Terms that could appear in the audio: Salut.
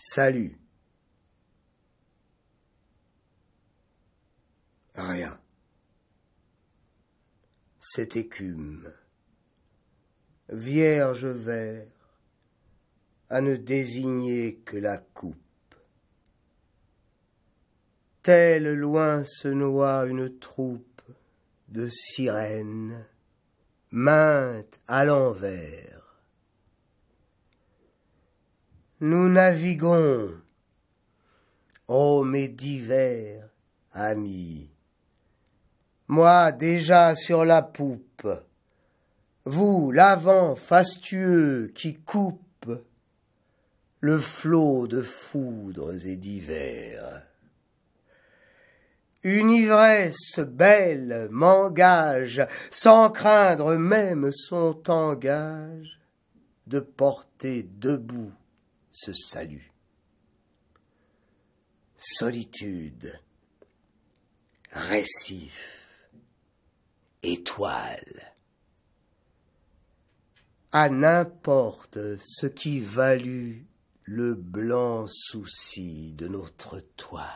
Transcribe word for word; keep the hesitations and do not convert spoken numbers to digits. Salut. Rien. Cette écume, vierge vert, à ne désigner que la coupe. Tel loin se noie une troupe de sirènes, mainte à l'envers. Nous naviguons, ô mes divers amis, moi déjà sur la poupe, vous l'avant fastueux qui coupe le flot de foudres et d'hivers. Une ivresse belle m'engage, sans craindre même son tangage, de porter debout ce salut. Solitude, récif, étoile. À n'importe ce qui valut le blanc souci de notre toile.